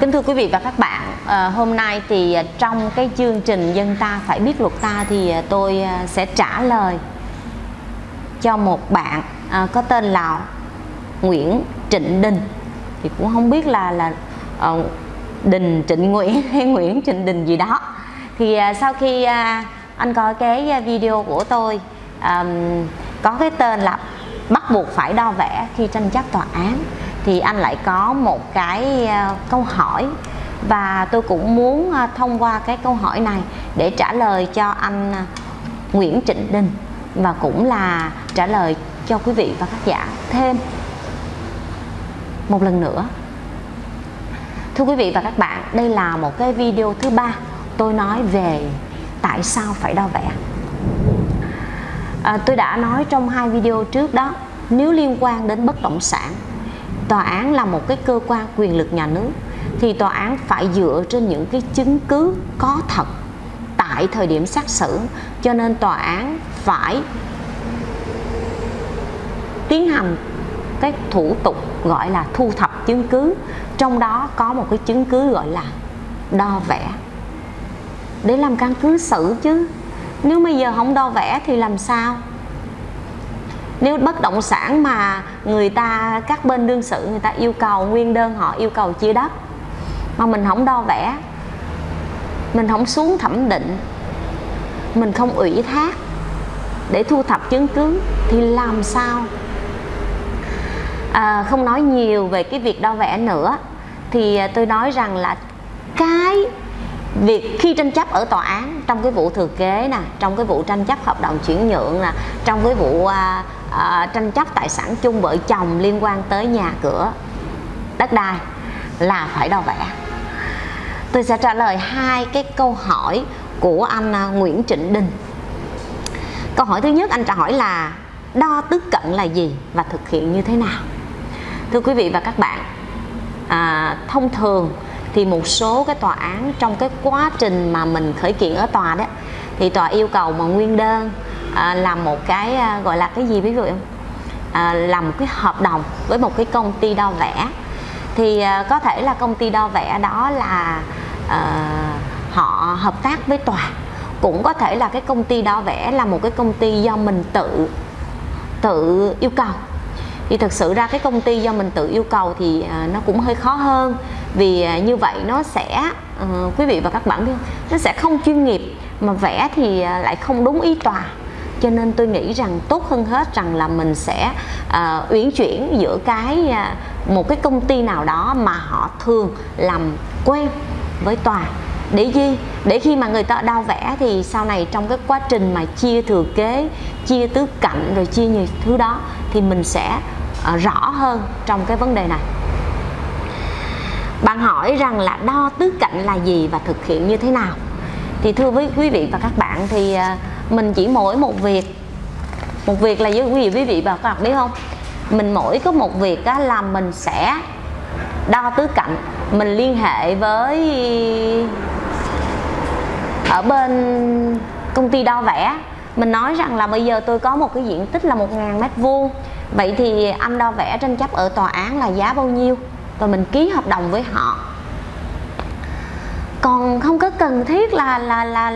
Kính thưa quý vị và các bạn, hôm nay thì trong cái chương trình Dân ta phải biết luật ta thì tôi sẽ trả lời cho một bạn có tên là Nguyễn Trịnh Đình. Thì cũng không biết là Đình Trịnh Nguyễn hay Nguyễn Trịnh Đình gì đó. Thì sau khi anh coi cái video của tôi có cái tên là bắt buộc phải đo vẽ khi tranh chấp tòa án, thì anh lại có một cái câu hỏi, và tôi cũng muốn thông qua cái câu hỏi này để trả lời cho anh Nguyễn Trịnh Đình và cũng là trả lời cho quý vị và khán giả thêm một lần nữa. Thưa quý vị và các bạn, đây là một cái video thứ ba tôi nói về tại sao phải đo vẽ. Tôi đã nói trong hai video trước đó, nếu liên quan đến bất động sản, tòa án là một cái cơ quan quyền lực nhà nước, thì tòa án phải dựa trên những cái chứng cứ có thật tại thời điểm xét xử, cho nên tòa án phải tiến hành cái thủ tục gọi là thu thập chứng cứ, trong đó có một cái chứng cứ gọi là đo vẽ để làm căn cứ xử chứ. Nếu bây giờ không đo vẽ thì làm sao? Nếu bất động sản mà người ta, các bên đương sự người ta yêu cầu nguyên đơn, họ yêu cầu chia đất, mà mình không đo vẽ, mình không xuống thẩm định, mình không ủy thác để thu thập chứng cứ thì làm sao? Không nói nhiều về cái việc đo vẽ nữa, thì tôi nói rằng là cái việc khi tranh chấp ở tòa án, trong cái vụ thừa kế nè, trong cái vụ tranh chấp hợp đồng chuyển nhượng nè, trong cái vụ tranh chấp tài sản chung vợ chồng liên quan tới nhà cửa đất đai là phải đo vẽ. Tôi sẽ trả lời hai cái câu hỏi của anh Nguyễn Trịnh Đình. Câu hỏi thứ nhất anh trả hỏi là đo tiếp cận là gì và thực hiện như thế nào. Thưa quý vị và các bạn, thông thường thì một số cái tòa án trong cái quá trình mà mình khởi kiện ở tòa đó, thì tòa yêu cầu mà nguyên đơn làm một cái gọi là cái gì quý vị không? Làm một cái hợp đồng với một cái công ty đo vẽ, thì có thể là công ty đo vẽ đó là họ hợp tác với tòa, cũng có thể là cái công ty đo vẽ là một cái công ty do mình tự yêu cầu. Thì thực sự ra cái công ty do mình tự yêu cầu thì nó cũng hơi khó hơn, vì như vậy nó sẽ quý vị và các bạn biết, nó sẽ không chuyên nghiệp, mà vẽ thì lại không đúng ý tòa. Cho nên tôi nghĩ rằng tốt hơn hết rằng là mình sẽ uyển chuyển giữa một cái công ty nào đó mà họ thường làm quen với tòa. Để gì? Để khi mà người ta đo vẽ thì sau này trong cái quá trình mà chia thừa kế, chia tứ cạnh rồi chia nhiều thứ đó, thì mình sẽ rõ hơn trong cái vấn đề này. Bạn hỏi rằng là đo tứ cạnh là gì và thực hiện như thế nào. Thì thưa với quý vị và các bạn, thì mình chỉ mỗi một việc là với quý vị và các bạn biết không, mình mỗi có một việc đó là mình sẽ đo tứ cạnh, mình liên hệ với ở bên công ty đo vẽ, mình nói rằng là bây giờ tôi có một cái diện tích là 1000 mét vuông, vậy thì anh đo vẽ tranh chấp ở tòa án là giá bao nhiêu, và mình ký hợp đồng với họ. Còn không có cần thiết là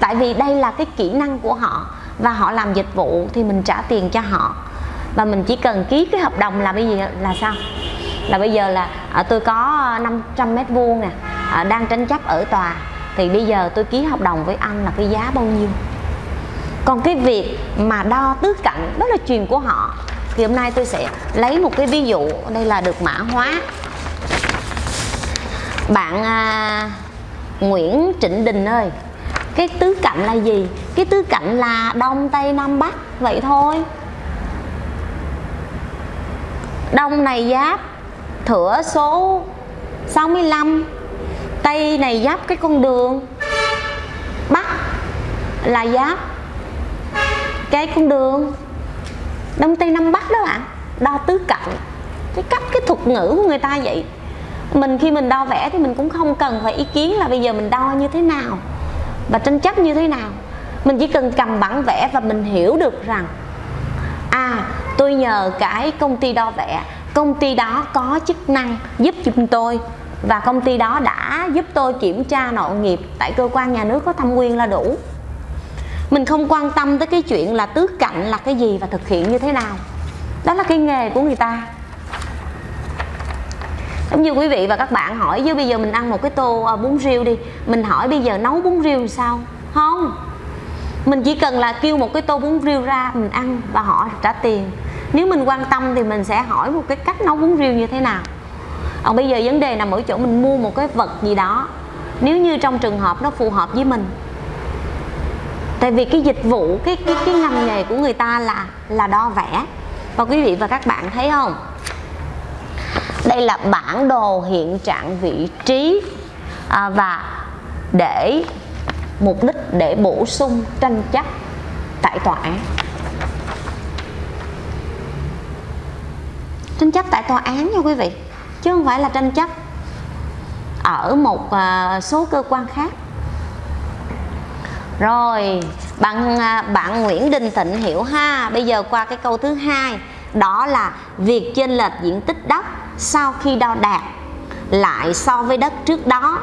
tại vì đây là cái kỹ năng của họ và họ làm dịch vụ thì mình trả tiền cho họ, và mình chỉ cần ký cái hợp đồng là bây giờ là sao? Là bây giờ là tôi có 500 mét vuông nè, đang tranh chấp ở tòa, thì bây giờ tôi ký hợp đồng với anh là cái giá bao nhiêu. Còn cái việc mà đo tứ cạnh đó là chuyện của họ. Thì hôm nay tôi sẽ lấy một cái ví dụ, đây là được mã hóa. Bạn Nguyễn Trịnh Đình ơi, cái tứ cạnh là gì? Cái tứ cạnh là Đông Tây Nam Bắc vậy thôi. Đông này giáp thửa số 65, Tây này giáp cái con đường, Bắc là giáp cái con đường. Đông Tây Nam Bắc đó bạn, đo tứ cạnh. Cái cách, cái thuật ngữ của người ta vậy. Mình khi mình đo vẽ thì mình cũng không cần phải ý kiến là bây giờ mình đo như thế nào và tranh chấp như thế nào. Mình chỉ cần cầm bản vẽ và mình hiểu được rằng tôi nhờ cái công ty đo vẽ, công ty đó có chức năng giúp giùm tôi và công ty đó đã giúp tôi kiểm tra nội nghiệp tại cơ quan nhà nước có thẩm quyền là đủ. Mình không quan tâm tới cái chuyện là tước cạnh là cái gì và thực hiện như thế nào, đó là cái nghề của người ta. Giống như quý vị và các bạn hỏi chứ bây giờ mình ăn một cái tô bún riêu đi, mình hỏi bây giờ nấu bún riêu sao? Không, mình chỉ cần là kêu một cái tô bún riêu ra mình ăn và họ trả tiền. Nếu mình quan tâm thì mình sẽ hỏi một cái cách nấu bún riêu như thế nào. Còn bây giờ vấn đề nằm ở chỗ mình mua một cái vật gì đó, nếu như trong trường hợp nó phù hợp với mình. Tại vì cái dịch vụ, cái ngành nghề của người ta là đo vẽ. Và quý vị và các bạn thấy không? Đây là bản đồ hiện trạng vị trí và để mục đích để bổ sung tranh chấp tại tòa án. Tranh chấp tại tòa án nha quý vị, chứ không phải là tranh chấp ở một số cơ quan khác. Rồi, bạn Nguyễn Đình Thịnh hiểu ha. Bây giờ qua cái câu thứ hai, đó là việc chênh lệch diện tích đất sau khi đo đạc lại so với đất trước đó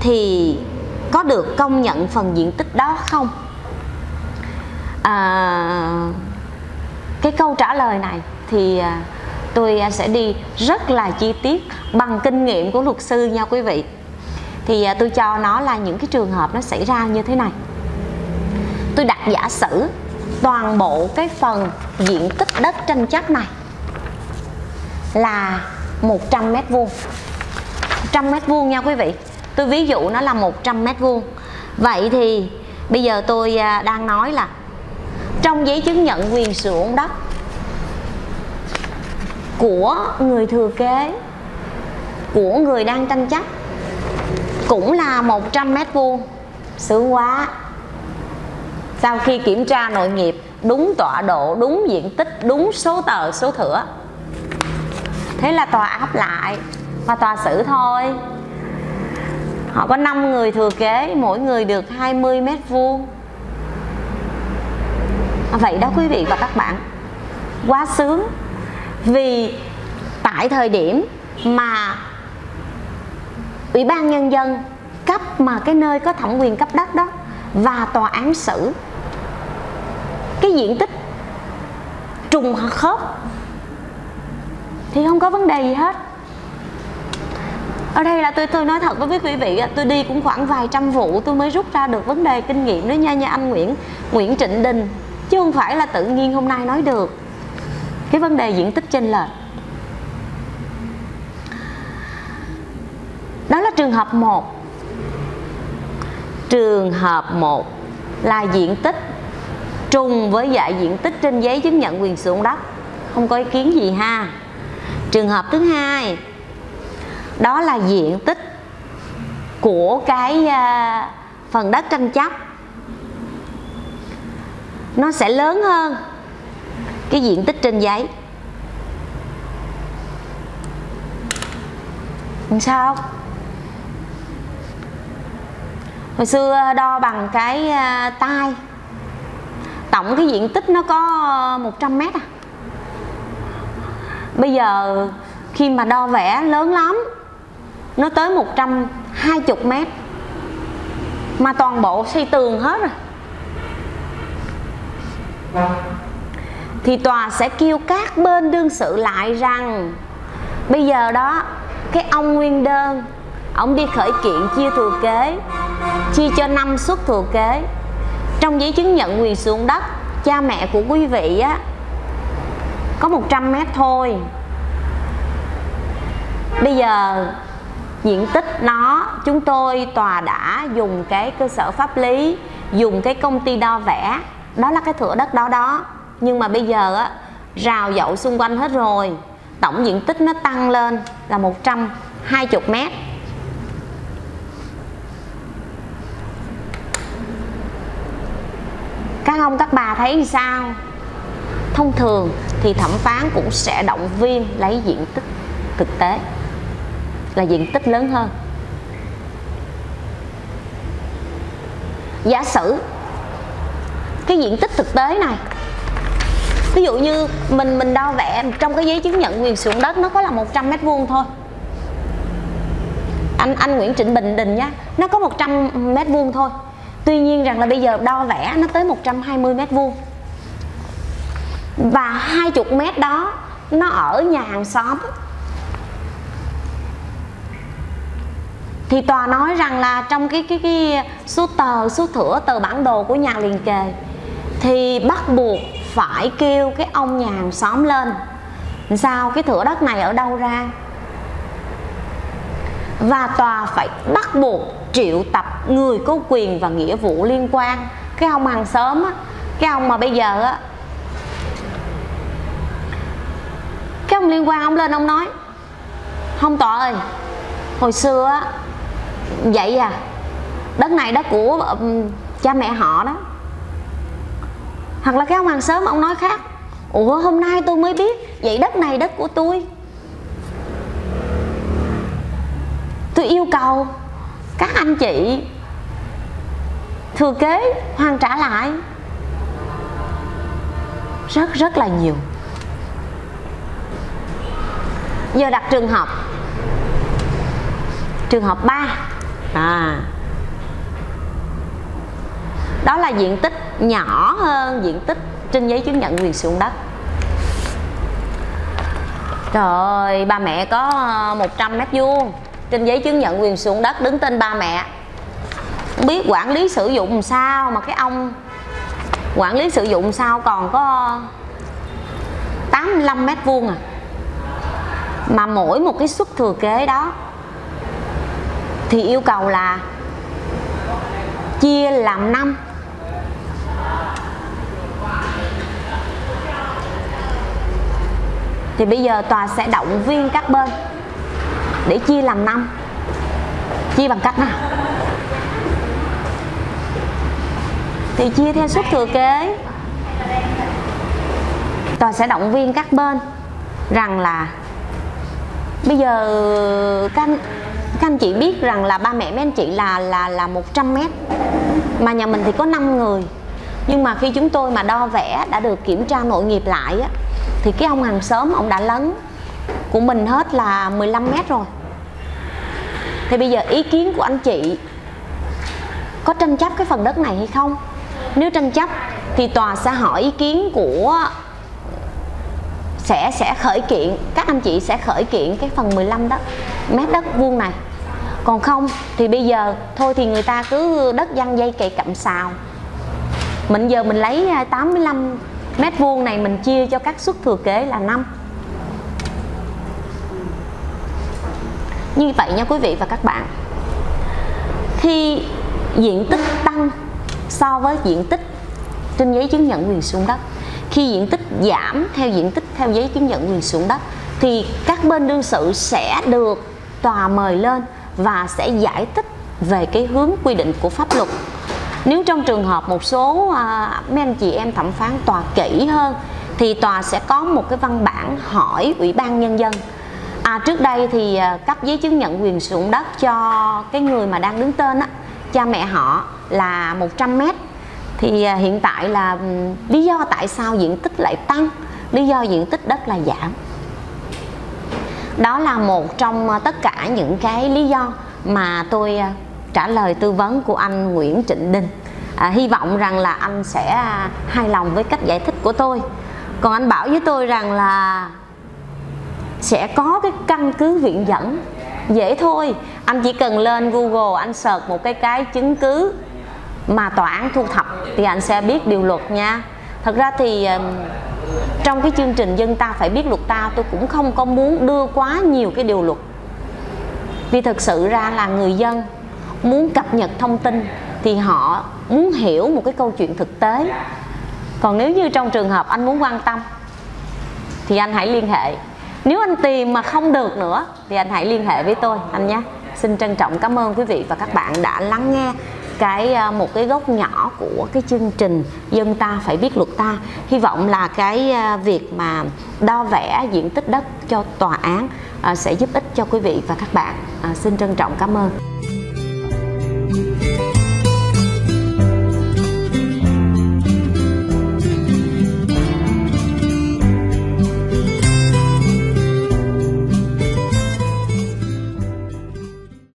thì có được công nhận phần diện tích đó không? Cái câu trả lời này thì tôi sẽ đi rất là chi tiết bằng kinh nghiệm của luật sư nha quý vị. Thì tôi cho nó là những cái trường hợp nó xảy ra như thế này. Tôi đặt giả sử toàn bộ cái phần diện tích đất tranh chấp này là 100 m², 100 m² nha quý vị. Tôi ví dụ nó là 100 m². Vậy thì bây giờ tôi đang nói là trong giấy chứng nhận quyền sử dụng đất của người thừa kế, của người đang tranh chấp cũng là 100 m², sướng quá. Sau khi kiểm tra nội nghiệp, đúng tọa độ, đúng diện tích, đúng số tờ, số thửa, thế là tòa áp lại và tòa xử thôi. Họ có 5 người thừa kế, mỗi người được 20 m². Vậy đó quý vị và các bạn, quá sướng. Vì tại thời điểm mà Ủy ban Nhân dân cấp, mà cái nơi có thẩm quyền cấp đất đó, và tòa án xử, cái diện tích trùng khớp thì không có vấn đề gì hết. Ở đây là tôi nói thật với quý vị, tôi đi cũng khoảng vài trăm vụ tôi mới rút ra được vấn đề kinh nghiệm đó nha anh Nguyễn Trịnh Đình, chứ không phải là tự nhiên hôm nay nói được cái vấn đề diện tích chênh lệch. Đó là trường hợp 1. Trường hợp 1 là diện tích trùng với dạng diện tích trên giấy chứng nhận quyền sử dụng đất, không có ý kiến gì ha. Trường hợp thứ hai, đó là diện tích của cái phần đất tranh chấp nó sẽ lớn hơn cái diện tích trên giấy. Làm sao? Hồi xưa đo bằng cái tay, tổng cái diện tích nó có 100 m. À, bây giờ khi mà đo vẽ lớn lắm, nó tới 120 m, mà toàn bộ xây tường hết rồi, thì tòa sẽ kêu các bên đương sự lại rằng bây giờ đó, cái ông nguyên đơn, ông đi khởi kiện chia thừa kế, chia cho 5 suất thừa kế. Trong giấy chứng nhận quyền sử dụng đất, cha mẹ của quý vị á có 100 m thôi. Bây giờ diện tích nó, chúng tôi tòa đã dùng cái cơ sở pháp lý, dùng cái công ty đo vẽ, đó là cái thửa đất đó. Nhưng mà bây giờ á, rào dậu xung quanh hết rồi, tổng diện tích nó tăng lên là 120 m. Các ông các bà thấy sao? Thông thường thì thẩm phán cũng sẽ động viên lấy diện tích thực tế, là diện tích lớn hơn. Giả sử cái diện tích thực tế này, ví dụ như mình đo vẽ trong cái giấy chứng nhận quyền sử dụng đất nó có là 100 m² thôi, anh Nguyễn Trịnh Bình Đình nhá, nó có 100 m² thôi. Tuy nhiên rằng là bây giờ đo vẽ nó tới 120 m². Và 20 mét đó nó ở nhà hàng xóm. Thì tòa nói rằng là trong cái số tờ, số thửa, tờ bản đồ của nhà liền kề thì bắt buộc phải kêu cái ông nhà hàng xóm lên. Sao cái thửa đất này ở đâu ra? Và tòa phải bắt buộc triệu tập người có quyền và nghĩa vụ liên quan. Cái ông hàng xóm á, cái ông mà bây giờ á, cái ông liên quan ông lên ông nói: không tòa ơi, hồi xưa á, vậy à, đất này đất của cha mẹ họ đó. Hoặc là cái ông hàng xóm ông nói khác: ủa hôm nay tôi mới biết, vậy đất này đất của tôi yêu cầu các anh chị thừa kế hoàn trả lại. Rất là nhiều. Giờ đặt trường hợp 3 đó là diện tích nhỏ hơn diện tích trên giấy chứng nhận quyền sử dụng đất. Trời ơi, ba mẹ có 100 m², trên giấy chứng nhận quyền sử dụng đất đứng tên ba mẹ, không biết quản lý sử dụng làm sao mà cái ông quản lý sử dụng sao còn có 85 m² à. Mà mỗi một cái suất thừa kế đó thì yêu cầu là chia làm 5. Thì bây giờ tòa sẽ động viên các bên để chia làm 5. Chia bằng cách nào? Thì chia theo suất thừa kế. Tòa sẽ động viên các bên rằng là bây giờ các anh chị biết rằng là ba mẹ mấy anh chị là 100 m, mà nhà mình thì có 5 người. Nhưng mà khi chúng tôi mà đo vẽ đã được kiểm tra nội nghiệp lại á, thì cái ông hàng xóm ông đã lấn của mình hết là 15 m rồi. Thì bây giờ ý kiến của anh chị có tranh chấp cái phần đất này hay không? Nếu tranh chấp thì tòa sẽ hỏi ý kiến của sẽ khởi kiện, các anh chị sẽ khởi kiện cái phần 15 m² này. Còn không thì bây giờ thôi thì người ta cứ đất giăng dây cày cặm xào. Mình giờ mình lấy 85 m² này mình chia cho các suất thừa kế là 5. Như vậy nha quý vị và các bạn, khi diện tích tăng so với diện tích trên giấy chứng nhận quyền sử dụng đất, khi diện tích giảm theo diện tích theo giấy chứng nhận quyền sử dụng đất, thì các bên đương sự sẽ được tòa mời lên và sẽ giải thích về cái hướng quy định của pháp luật. Nếu trong trường hợp một số mấy anh chị em thẩm phán tòa kỹ hơn thì tòa sẽ có một cái văn bản hỏi Ủy ban Nhân dân. Trước đây thì cấp giấy chứng nhận quyền sử dụng đất cho cái người mà đang đứng tên á, cha mẹ họ là 100 m. Thì hiện tại là lý do tại sao diện tích lại tăng, lý do diện tích đất là giảm. Đó là một trong tất cả những cái lý do mà tôi trả lời tư vấn của anh Nguyễn Trịnh Đình. Hy vọng rằng là anh sẽ hài lòng với cách giải thích của tôi. Còn anh bảo với tôi rằng là sẽ có cái căn cứ viện dẫn. Dễ thôi, anh chỉ cần lên Google, anh search một cái chứng cứ mà tòa án thu thập thì anh sẽ biết điều luật nha. Thật ra thì trong cái chương trình Dân ta phải biết luật ta, tôi cũng không có muốn đưa quá nhiều cái điều luật. Vì thực sự ra là người dân muốn cập nhật thông tin thì họ muốn hiểu một cái câu chuyện thực tế. Còn nếu như trong trường hợp anh muốn quan tâm thì anh hãy liên hệ. Nếu anh tìm mà không được nữa thì anh hãy liên hệ với tôi anh nhé. Xin trân trọng cảm ơn quý vị và các bạn đã lắng nghe một cái góc nhỏ của cái chương trình Dân ta phải biết luật ta. Hy vọng là cái việc mà đo vẽ diện tích đất cho tòa án sẽ giúp ích cho quý vị và các bạn. Xin trân trọng cảm ơn.